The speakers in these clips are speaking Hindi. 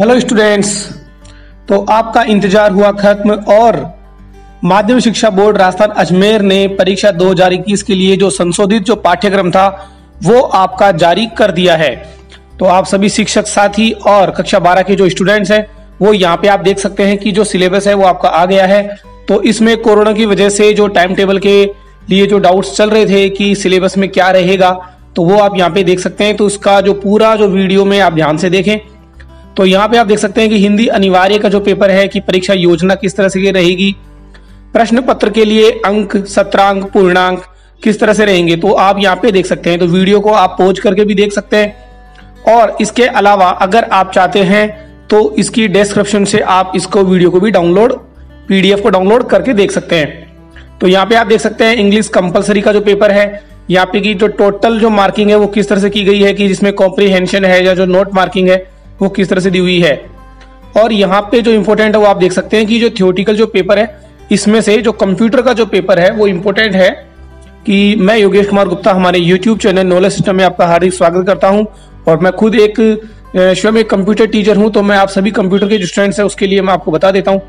हेलो स्टूडेंट्स, तो आपका इंतजार हुआ खत्म और माध्यमिक शिक्षा बोर्ड राजस्थान अजमेर ने परीक्षा 2021 के लिए जो संशोधित जो पाठ्यक्रम था वो आपका जारी कर दिया है। तो आप सभी शिक्षक साथी और कक्षा 12 के जो स्टूडेंट्स हैं वो यहाँ पे आप देख सकते हैं कि जो सिलेबस है वो आपका आ गया है। तो इसमें कोरोना की वजह से जो टाइम टेबल के लिए जो डाउट्स चल रहे थे कि सिलेबस में क्या रहेगा, तो वो आप यहाँ पे देख सकते हैं। तो उसका जो पूरा जो वीडियो में आप ध्यान से देखें तो यहाँ पे आप देख सकते हैं कि हिंदी अनिवार्य का जो पेपर है कि परीक्षा योजना किस तरह से रहेगी, प्रश्न पत्र के लिए अंक, सत्रांक, पूर्णांक किस तरह से रहेंगे, तो आप यहाँ पे देख सकते हैं। तो वीडियो को आप पॉज करके भी देख सकते हैं और इसके अलावा अगर आप चाहते हैं तो इसकी डिस्क्रिप्शन से आप इसको वीडियो को भी डाउनलोड PDF को डाउनलोड करके देख सकते हैं। तो यहाँ पे आप देख सकते हैं इंग्लिश कंपल्सरी का जो पेपर है यहाँ पे की जो टोटल जो मार्किंग है वो किस तरह से की गई है कि जिसमें कॉम्प्रीहेंशन है या जो नोट मार्किंग है वो किस तरह से दी हुई है। और यहाँ पे जो इम्पोर्टेंट है वो आप देख सकते हैं कि जो थियोरेटिकल जो पेपर है इसमें से जो कंप्यूटर का जो पेपर है वो इम्पोर्टेंट है। कि मैं योगेश कुमार गुप्ता हमारे YouTube चैनल नॉलेज सिस्टम में आपका हार्दिक स्वागत करता हूँ और मैं खुद एक स्वयं एक कंप्यूटर टीचर हूँ। तो मैं आप सभी कंप्यूटर के जो स्टूडेंट्स हैं उसके लिए मैं आपको बता देता हूँ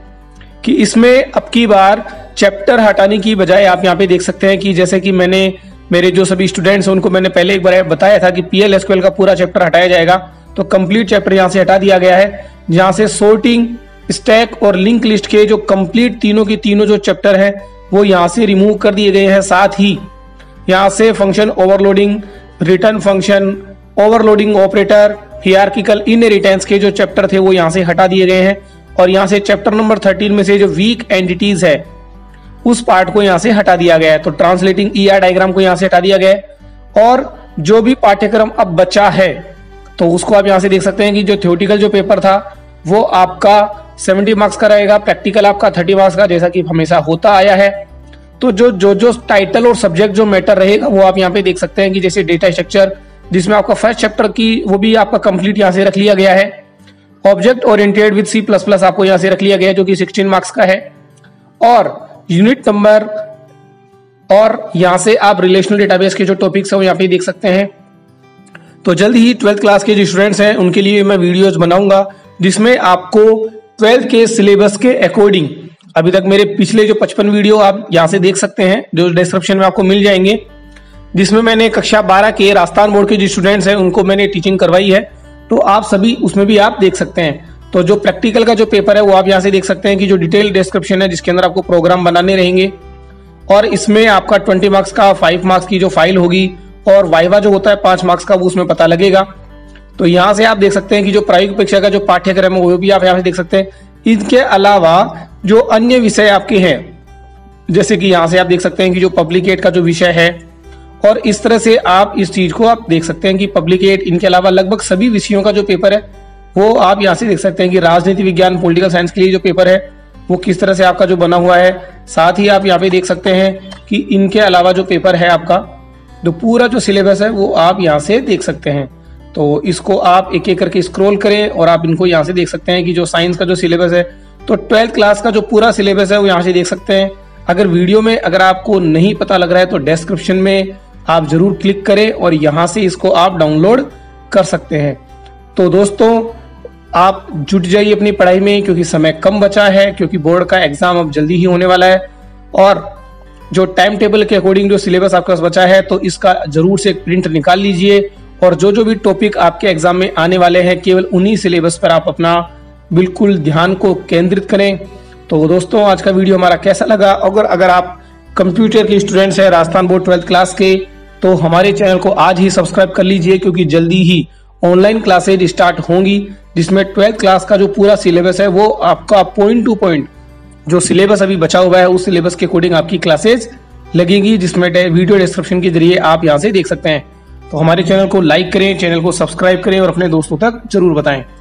कि इसमें अब की बार चैप्टर हटाने की बजाय आप यहाँ पे देख सकते हैं कि जैसे कि मैंने मेरे जो सभी स्टूडेंट्स हैं उनको मैंने पहले एक बार बताया था कि PL SQL का पूरा चैप्टर हटाया जाएगा। तो कंप्लीट चैप्टर यहाँ से हटा दिया गया है, जहाँ से सॉर्टिंग, स्टैक और लिंक लिस्ट के जो कंप्लीट तीनों के तीनों जो चैप्टर हैं वो यहाँ से रिमूव कर दिए गए हैं। साथ ही यहाँ से function overloading, return function, overloading operator, hierarchical inheritance के जो चैप्टर थे वो यहाँ से हटा दिए गए हैं। और यहाँ से चैप्टर नंबर 13 में से जो वीक एंटिटीज है उस पार्ट को यहाँ से हटा दिया गया है। तो ट्रांसलेटिंग ER डायग्राम को यहाँ से हटा दिया गया है। और जो भी पाठ्यक्रम अब बचा है तो उसको आप यहाँ से देख सकते हैं कि जो थ्योरेटिकल जो पेपर था वो आपका 70 मार्क्स का रहेगा, प्रैक्टिकल आपका 30 मार्क्स का, जैसा कि हमेशा होता आया है। तो जो जो जो टाइटल और सब्जेक्ट जो मैटर रहेगा वो आप यहाँ पे देख सकते हैं कि जैसे डेटा स्ट्रक्चर जिसमें आपका फर्स्ट चैप्टर की वो भी आपका कंप्लीट यहाँ से रख लिया गया है। ऑब्जेक्ट ओरिएंटेड विद C++ आपको यहाँ से रख लिया गया है जो कि 16 मार्क्स का है। और यूनिट नंबर और यहाँ से आप रिलेशनल डेटाबेस के जो टॉपिक्स है वो यहाँ पे देख सकते हैं। तो जल्द ही 12th क्लास के जो स्टूडेंट्स हैं उनके लिए मैं वीडियोस बनाऊंगा जिसमें आपको 12th के सिलेबस के अकॉर्डिंग अभी तक मेरे पिछले जो 55 वीडियो आप यहां से देख सकते हैं जो डिस्क्रिप्शन में आपको मिल जाएंगे, जिसमें मैंने कक्षा 12 के राजस्थान बोर्ड के जो स्टूडेंट्स हैं उनको मैंने टीचिंग करवाई है। तो आप सभी उसमें भी आप देख सकते हैं। तो जो प्रैक्टिकल का जो पेपर है वो आप यहाँ से देख सकते हैं कि जो डिटेल डिस्क्रिप्शन है जिसके अंदर आपको प्रोग्राम बनाने रहेंगे। और इसमें आपका 20 मार्क्स का 5 मार्क्स की जो फाइल होगी और वाइवा जो होता है 5 मार्क्स का वो उसमें पता लगेगा। तो यहाँ से आप देख सकते हैं कि जो प्रायोगिक परीक्षा का जो पाठ्यक्रम है वो भी आप यहाँ से देख सकते हैं। इनके अलावा जो अन्य विषय आपके हैं जैसे कि यहाँ से आप देख सकते हैं कि जो पब्लिकेट का जो विषय है और इस तरह से आप इस चीज को आप देख सकते हैं कि पब्लिकेट, इनके अलावा लगभग सभी विषयों का जो पेपर है वो आप यहाँ से देख सकते हैं कि राजनीति विज्ञान, पॉलिटिकल साइंस के लिए जो पेपर है वो किस तरह से आपका जो बना हुआ है। साथ ही आप यहाँ पे देख सकते हैं कि इनके अलावा जो पेपर है आपका तो पूरा जो सिलेबस है वो आप यहाँ से देख सकते हैं। तो इसको आप एक एक करके स्क्रॉल करें और आप इनको यहाँ से देख सकते हैं कि जो साइंस का जो सिलेबस है तो 12th क्लास का जो पूरा सिलेबस है वो यहाँ से देख सकते हैं। अगर वीडियो में अगर आपको नहीं पता लग रहा है तो डिस्क्रिप्शन में आप जरूर क्लिक करें और यहाँ से इसको आप डाउनलोड कर सकते हैं। तो दोस्तों आप जुट जाइए अपनी पढ़ाई में क्योंकि समय कम बचा है, क्योंकि बोर्ड का एग्जाम अब जल्दी ही होने वाला है। और जो टाइम टेबल के अकॉर्डिंग जो सिलेबस आपके पास बचा है तो इसका जरूर से एक प्रिंट निकाल लीजिए। और जो जो भी टॉपिक आपके एग्जाम में आने वाले हैं केवल उन्हीं सिलेबस पर आप अपना बिल्कुल ध्यान को केंद्रित करें। तो दोस्तों आज का वीडियो हमारा कैसा लगा, और अगर आप कंप्यूटर के स्टूडेंट्स हैं राजस्थान बोर्ड 12th क्लास के तो हमारे चैनल को आज ही सब्सक्राइब कर लीजिए क्योंकि जल्दी ही ऑनलाइन क्लासेज स्टार्ट होंगी जिसमें 12th क्लास का जो पूरा सिलेबस है वो आपका पॉइंट टू पॉइंट जो सिलेबस अभी बचा हुआ है उस सिलेबस के अकॉर्डिंग आपकी क्लासेज लगेंगी जिसमें वीडियो डिस्क्रिप्शन के जरिए आप यहाँ से देख सकते हैं। तो हमारे चैनल को लाइक करें, चैनल को सब्सक्राइब करें और अपने दोस्तों तक जरूर बताएं।